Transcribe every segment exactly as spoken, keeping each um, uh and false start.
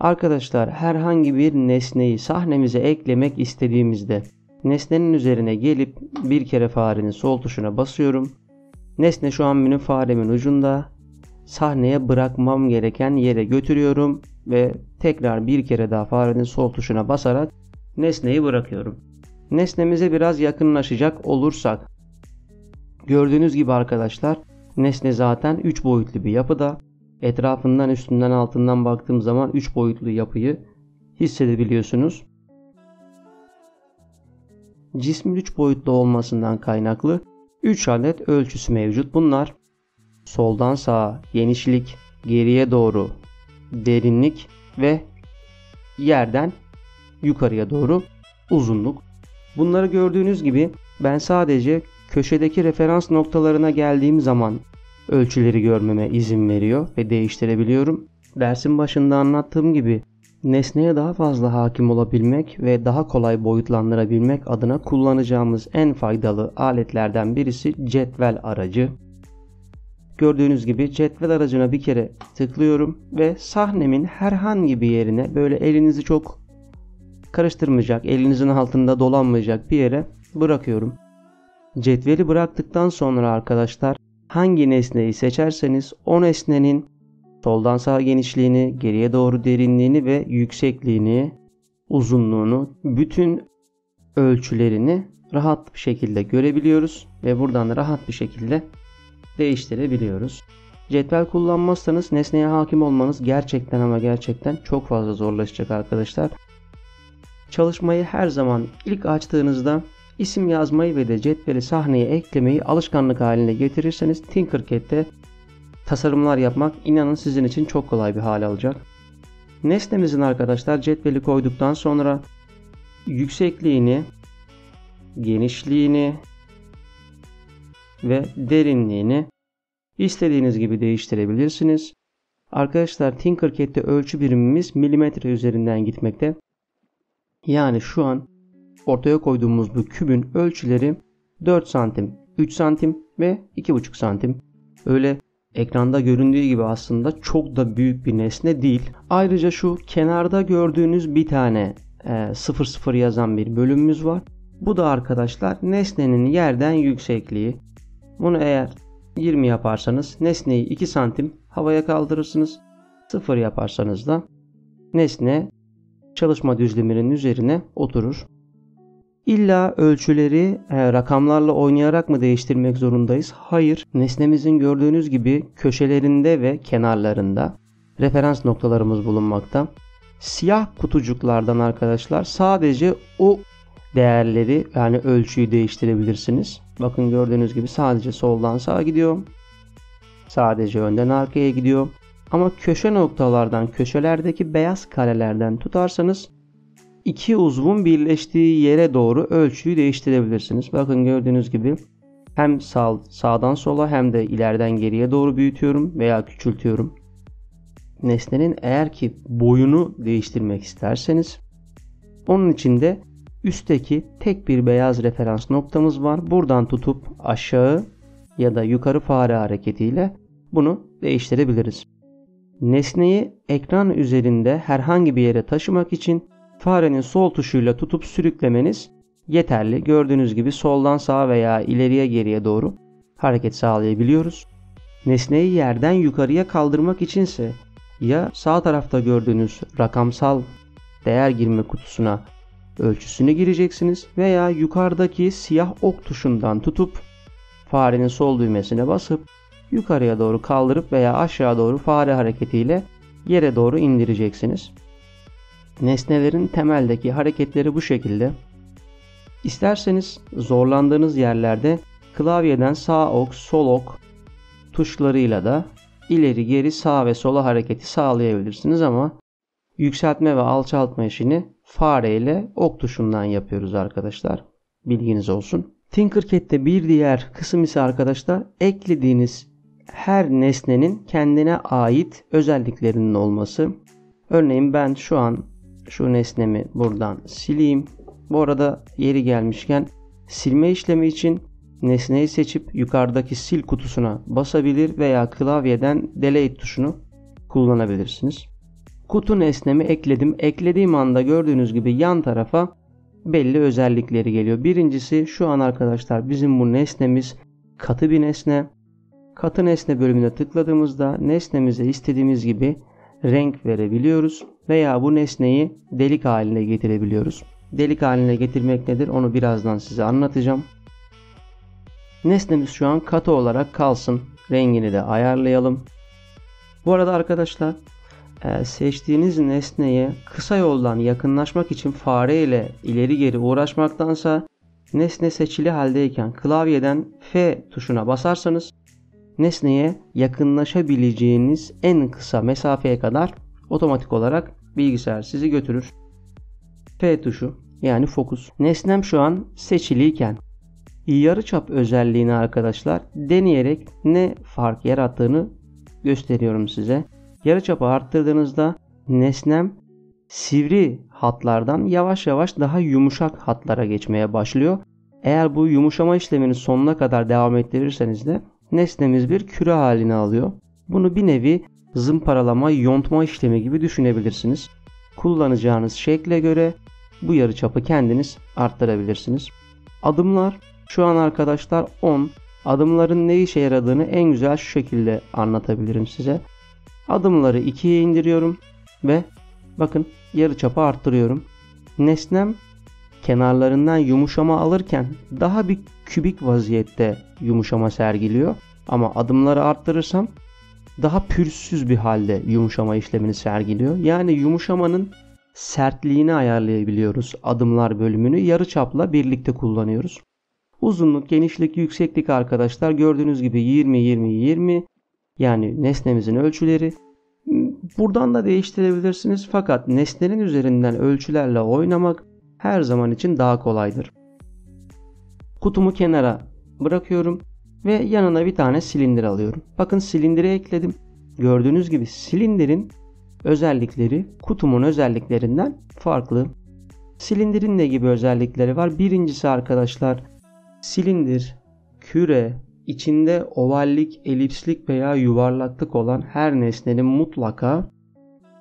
Arkadaşlar herhangi bir nesneyi sahnemize eklemek istediğimizde nesnenin üzerine gelip bir kere farenin sol tuşuna basıyorum. Nesne şu an benim faremin ucunda. Sahneye bırakmam gereken yere götürüyorum ve tekrar bir kere daha farenin sol tuşuna basarak nesneyi bırakıyorum. Nesnemize biraz yakınlaşacak olursak, gördüğünüz gibi arkadaşlar nesne zaten üç boyutlu bir yapıda. Etrafından, üstünden, altından baktığım zaman üç boyutlu yapıyı hissedebiliyorsunuz. Cismin üç boyutlu olmasından kaynaklı üç adet ölçüsü mevcut. Bunlar soldan sağa genişlik, geriye doğru derinlik ve yerden yukarıya doğru uzunluk. Bunları gördüğünüz gibi ben sadece köşedeki referans noktalarına geldiğim zaman ölçüleri görmeme izin veriyor ve değiştirebiliyorum. Dersin başında anlattığım gibi nesneye daha fazla hakim olabilmek ve daha kolay boyutlandırabilmek adına kullanacağımız en faydalı aletlerden birisi cetvel aracı. Gördüğünüz gibi cetvel aracına bir kere tıklıyorum ve sahnemin herhangi bir yerine, böyle elinizi çok karıştırmayacak, elinizin altında dolanmayacak bir yere bırakıyorum. Cetveli bıraktıktan sonra arkadaşlar hangi nesneyi seçerseniz o nesnenin soldan sağa genişliğini, geriye doğru derinliğini ve yüksekliğini, uzunluğunu, bütün ölçülerini rahat bir şekilde görebiliyoruz ve buradan rahat bir şekilde değiştirebiliyoruz. Cetvel kullanmazsanız nesneye hakim olmanız gerçekten ama gerçekten çok fazla zorlaşacak arkadaşlar. Çalışmayı her zaman ilk açtığınızda isim yazmayı ve de cetveli sahneye eklemeyi alışkanlık haline getirirseniz Tinkercad'de tasarımlar yapmak inanın sizin için çok kolay bir hal alacak. Nesnemizin arkadaşlar cetveli koyduktan sonra yüksekliğini, genişliğini ve derinliğini istediğiniz gibi değiştirebilirsiniz. Arkadaşlar Tinkercad'de ölçü birimimiz milimetre üzerinden gitmekte. Yani şu an ortaya koyduğumuz bu kübün ölçüleri dört santim, üç santim ve iki buçuk santim. Öyle ekranda göründüğü gibi aslında çok da büyük bir nesne değil. Ayrıca şu kenarda gördüğünüz bir tane sıfır sıfır yazan bir bölümümüz var. Bu da arkadaşlar nesnenin yerden yüksekliği. Bunu eğer yirmi yaparsanız nesneyi iki santim havaya kaldırırsınız. sıfır yaparsanız da nesne çalışma düzleminin üzerine oturur. İlla ölçüleri e, rakamlarla oynayarak mı değiştirmek zorundayız? Hayır. Nesnemizin gördüğünüz gibi köşelerinde ve kenarlarında referans noktalarımız bulunmakta. Siyah kutucuklardan arkadaşlar sadece o değerleri, yani ölçüyü değiştirebilirsiniz. Bakın gördüğünüz gibi sadece soldan sağa gidiyor. Sadece önden arkaya gidiyor. Ama köşe noktalardan, köşelerdeki beyaz karelerden tutarsanız iki uzvun birleştiği yere doğru ölçüyü değiştirebilirsiniz. Bakın gördüğünüz gibi hem sağ, sağdan sola hem de ileriden geriye doğru büyütüyorum veya küçültüyorum. Nesnenin eğer ki boyunu değiştirmek isterseniz onun için de üstteki tek bir beyaz referans noktamız var. Buradan tutup aşağı ya da yukarı fare hareketiyle bunu değiştirebiliriz. Nesneyi ekran üzerinde herhangi bir yere taşımak için farenin sol tuşuyla tutup sürüklemeniz yeterli. Gördüğünüz gibi soldan sağa veya ileriye geriye doğru hareket sağlayabiliyoruz. Nesneyi yerden yukarıya kaldırmak içinse ya sağ tarafta gördüğünüz rakamsal değer girme kutusuna ölçüsünü gireceksiniz veya yukarıdaki siyah ok tuşundan tutup farenin sol düğmesine basıp yukarıya doğru kaldırıp veya aşağı doğru fare hareketiyle yere doğru indireceksiniz. Nesnelerin temeldeki hareketleri bu şekilde. İsterseniz zorlandığınız yerlerde klavyeden sağ ok, sol ok tuşlarıyla da ileri geri sağ ve sola hareketi sağlayabilirsiniz ama yükseltme ve alçaltma işini fare ile ok tuşundan yapıyoruz arkadaşlar. Bilginiz olsun. Tinkercad'de bir diğer kısım ise arkadaşlar eklediğiniz her nesnenin kendine ait özelliklerinin olması. Örneğin ben şu an şu nesnemi buradan sileyim. Bu arada yeri gelmişken silme işlemi için nesneyi seçip yukarıdaki sil kutusuna basabilir veya klavyeden delete tuşunu kullanabilirsiniz. kutu nesnemi ekledim. Eklediğim anda gördüğünüz gibi yan tarafa belli özellikleri geliyor. Birincisi şu an arkadaşlar bizim bu nesnemiz katı bir nesne. Katı nesne bölümüne tıkladığımızda nesnemize istediğimiz gibi renk verebiliyoruz veya bu nesneyi delik haline getirebiliyoruz. Delik haline getirmek nedir? Onu birazdan size anlatacağım. Nesnemiz şu an katı olarak kalsın. Rengini de ayarlayalım. Bu arada arkadaşlar seçtiğiniz nesneye kısa yoldan yakınlaşmak için fare ile ileri geri uğraşmaktansa nesne seçili haldeyken klavyeden F tuşuna basarsanız nesneye yakınlaşabileceğiniz en kısa mesafeye kadar otomatik olarak bilgisayar sizi götürür. F tuşu yani fokus. Nesnem şu an seçiliyken yarıçap özelliğini arkadaşlar deneyerek ne fark yarattığını gösteriyorum size. Yarıçapı arttırdığınızda nesnem sivri hatlardan yavaş yavaş daha yumuşak hatlara geçmeye başlıyor. Eğer bu yumuşama işlemini sonuna kadar devam ettirirseniz de nesnemiz bir küre halini alıyor. Bunu bir nevi zımparalama, yontma işlemi gibi düşünebilirsiniz. Kullanacağınız şekle göre bu yarıçapı kendiniz arttırabilirsiniz. Adımlar şu an arkadaşlar on. Adımların ne işe yaradığını en güzel şu şekilde anlatabilirim size. Adımları ikiye indiriyorum ve bakın yarıçapı arttırıyorum. Nesnem kenarlarından yumuşama alırken daha bir kübik vaziyette yumuşama sergiliyor. Ama adımları arttırırsam daha pürüzsüz bir halde yumuşama işlemini sergiliyor. Yani yumuşamanın sertliğini ayarlayabiliyoruz. Adımlar bölümünü yarıçapla birlikte kullanıyoruz. Uzunluk, genişlik, yükseklik arkadaşlar gördüğünüz gibi yirmi yirmi yirmi yani nesnemizin ölçüleri. Buradan da değiştirebilirsiniz fakat nesnenin üzerinden ölçülerle oynamak her zaman için daha kolaydır. Kutumu kenara bırakıyorum ve yanına bir tane silindir alıyorum. Bakın silindiri ekledim. Gördüğünüz gibi silindirin özellikleri kutumun özelliklerinden farklı. Silindirin ne gibi özellikleri var? Birincisi arkadaşlar silindir, küre, içinde ovallik, elipslik veya yuvarlaklık olan her nesnenin mutlaka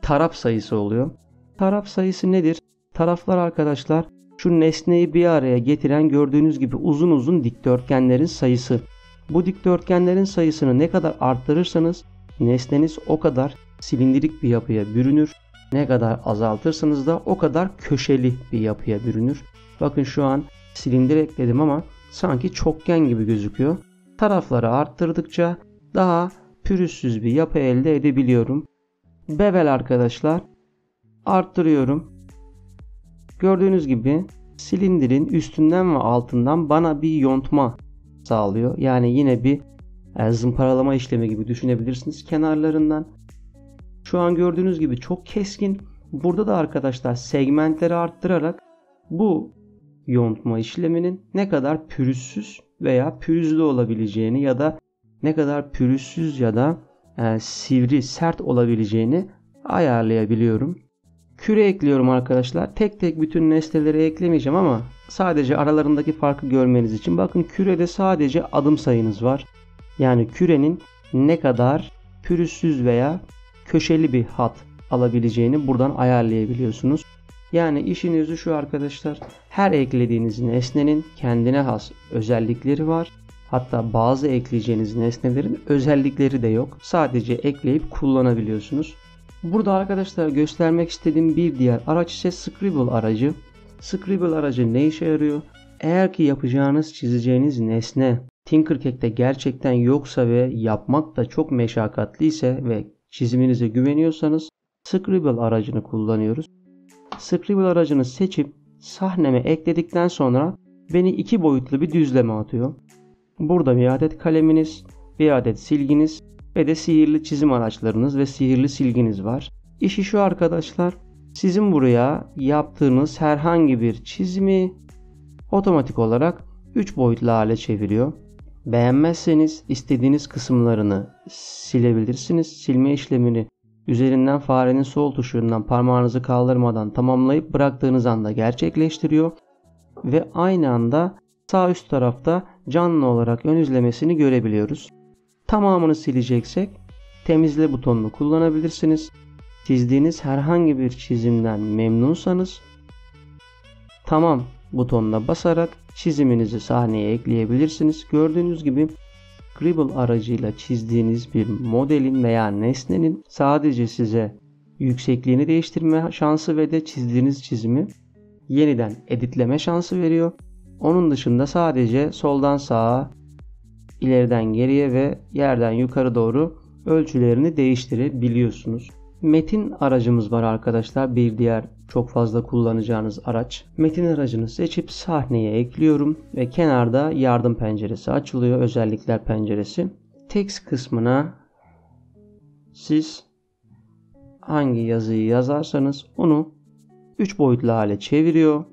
taraf sayısı oluyor. Taraf sayısı nedir? Taraflar arkadaşlar şu nesneyi bir araya getiren gördüğünüz gibi uzun uzun dikdörtgenlerin sayısı. Bu dikdörtgenlerin sayısını ne kadar arttırırsanız nesneniz o kadar silindirik bir yapıya bürünür. Ne kadar azaltırsanız da o kadar köşeli bir yapıya bürünür. Bakın şu an silindir ekledim ama sanki çokgen gibi gözüküyor. Tarafları arttırdıkça daha pürüzsüz bir yapı elde edebiliyorum. Bevel arkadaşlar arttırıyorum. Gördüğünüz gibi silindirin üstünden ve altından bana bir yontma sağlıyor. Yani yine bir zımparalama işlemi gibi düşünebilirsiniz kenarlarından. Şu an gördüğünüz gibi çok keskin. Burada da arkadaşlar segmentleri arttırarak bu yontma işleminin ne kadar pürüzsüz veya pürüzlü olabileceğini ya da ne kadar pürüzsüz ya da e, sivri, sert olabileceğini ayarlayabiliyorum. Küre ekliyorum arkadaşlar. Tek tek bütün nesneleri eklemeyeceğim ama sadece aralarındaki farkı görmeniz için. Bakın kürede sadece adım sayınız var. Yani kürenin ne kadar pürüzsüz veya köşeli bir hat alabileceğini buradan ayarlayabiliyorsunuz. Yani işin özü şu arkadaşlar. Her eklediğiniz nesnenin kendine has özellikleri var. Hatta bazı ekleyeceğiniz nesnelerin özellikleri de yok. Sadece ekleyip kullanabiliyorsunuz. Burada arkadaşlar göstermek istediğim bir diğer araç ise Scribble aracı. Scribble aracı ne işe yarıyor? Eğer ki yapacağınız, çizeceğiniz nesne Tinkercad'de gerçekten yoksa ve yapmak da çok meşakkatli ise ve çiziminize güveniyorsanız Scribble aracını kullanıyoruz. Scribble aracını seçip sahneme ekledikten sonra beni iki boyutlu bir düzleme atıyor. Burada bir adet kaleminiz, bir adet silginiz ve de sihirli çizim araçlarınız ve sihirli silginiz var. İşi şu arkadaşlar, sizin buraya yaptığınız herhangi bir çizimi otomatik olarak üç boyutlu hale çeviriyor. Beğenmezseniz istediğiniz kısımlarını silebilirsiniz. Silme işlemini üzerinden farenin sol tuşundan parmağınızı kaldırmadan tamamlayıp bıraktığınız anda gerçekleştiriyor. Ve aynı anda sağ üst tarafta canlı olarak ön izlemesini görebiliyoruz. Tamamını sileceksek temizle butonunu kullanabilirsiniz. çizdiğiniz herhangi bir çizimden memnunsanız tamam butonuna basarak çiziminizi sahneye ekleyebilirsiniz. Gördüğünüz gibi Scribble aracıyla çizdiğiniz bir modelin veya nesnenin sadece size yüksekliğini değiştirme şansı ve de çizdiğiniz çizimi yeniden editleme şansı veriyor. Onun dışında sadece soldan sağa, ileriden geriye ve yerden yukarı doğru ölçülerini değiştirebiliyorsunuz. Metin aracımız var arkadaşlar. Bir diğer çok fazla kullanacağınız araç. Metin aracını seçip sahneye ekliyorum ve kenarda yardım penceresi açılıyor. Özellikler penceresi. Text kısmına siz hangi yazıyı yazarsanız onu üç boyutlu hale çeviriyor.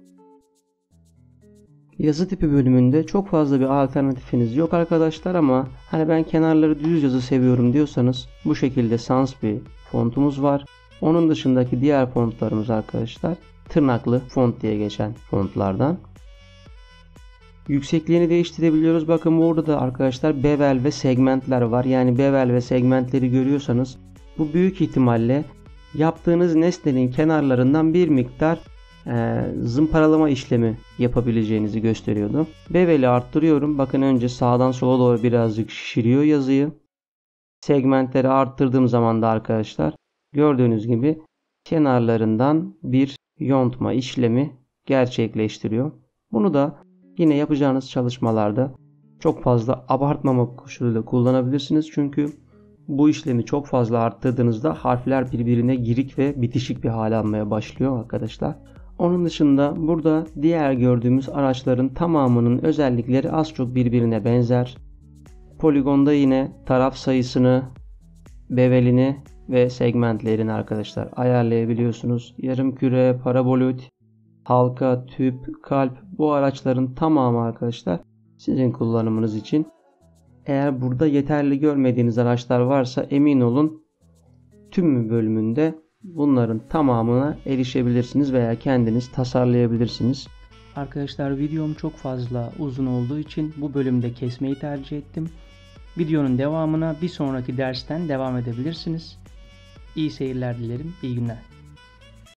Yazı tipi bölümünde çok fazla bir alternatifiniz yok arkadaşlar ama hani ben kenarları düz yazı seviyorum diyorsanız bu şekilde sans bir fontumuz var. Onun dışındaki diğer fontlarımız arkadaşlar tırnaklı font diye geçen fontlardan. Yüksekliğini değiştirebiliyoruz. Bakın burada da arkadaşlar bevel ve segmentler var. Yani bevel ve segmentleri görüyorsanız bu büyük ihtimalle yaptığınız nesnenin kenarlarından bir miktar e, zımparalama işlemi yapabileceğinizi gösteriyordu. Beveli arttırıyorum. Bakın önce sağdan sola doğru birazcık şişiriyor yazıyı. Segmentleri arttırdığım zaman da arkadaşlar gördüğünüz gibi kenarlarından bir yontma işlemi gerçekleştiriyor. Bunu da yine yapacağınız çalışmalarda çok fazla abartmamak koşuluyla kullanabilirsiniz. Çünkü bu işlemi çok fazla arttırdığınızda harfler birbirine girik ve bitişik bir hale almaya başlıyor arkadaşlar. Onun dışında burada diğer gördüğümüz araçların tamamının özellikleri az çok birbirine benzer. Poligonda yine taraf sayısını, bevelini ve segmentlerini arkadaşlar ayarlayabiliyorsunuz. Yarımküre, parabolit, halka, tüp, kalp bu araçların tamamı arkadaşlar sizin kullanımınız için. Eğer burada yeterli görmediğiniz araçlar varsa emin olun tüm bölümünde bunların tamamına erişebilirsiniz veya kendiniz tasarlayabilirsiniz. Arkadaşlar videom çok fazla uzun olduğu için bu bölümde kesmeyi tercih ettim. Videonun devamına bir sonraki dersten devam edebilirsiniz. İyi seyirler dilerim, iyi günler.